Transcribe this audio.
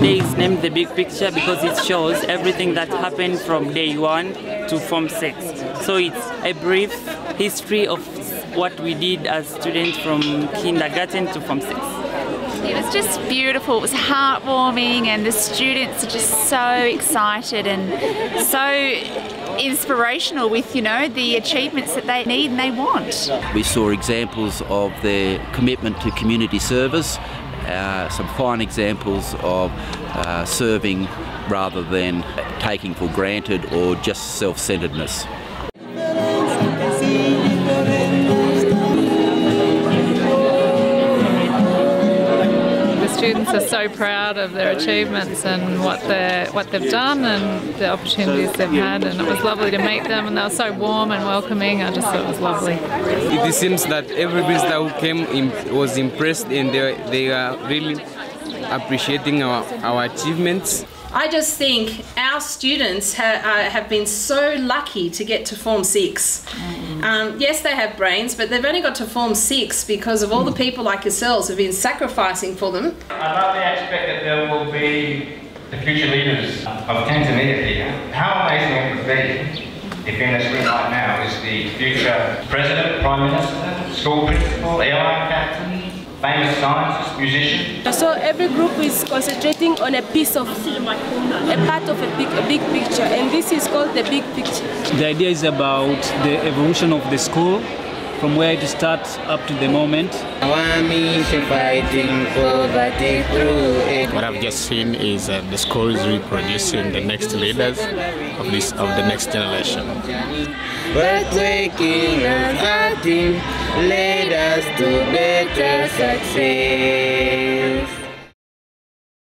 Today is named The Big Picture because it shows everything that happened from day one to Form 6. So it's a brief history of what we did as students from kindergarten to Form 6. It was just beautiful, it was heartwarming, and the students are just so excited and so inspirational with, you know, the achievements that they need and they want. We saw examples of their commitment to community service, some fine examples of serving rather than taking for granted or just self-centeredness. Students are so proud of their achievements and what they've done and the opportunities they've had, and it was lovely to meet them, and they were so warm and welcoming. I just thought it was lovely. It seems that every visitor who came was impressed, and they are really appreciating our achievements. I just think our students have been so lucky to get to Form 6. Yes, they have brains, but they've only got to Form 6 because of all the people like yourselves who've been sacrificing for them. I love the aspect that there will be the future leaders of Tanzania here. How amazing it would be if in this room right now is the future President, Prime Minister, school principal, airline captain, famous scientist, musician. So every group is concentrating on a piece of, a part of a big picture, and this is called the big picture. The idea is about the evolution of the school, from where it starts up to the moment. What I've just seen is that the school is reproducing the next leaders of the next generation. But taking us, lead us to better success.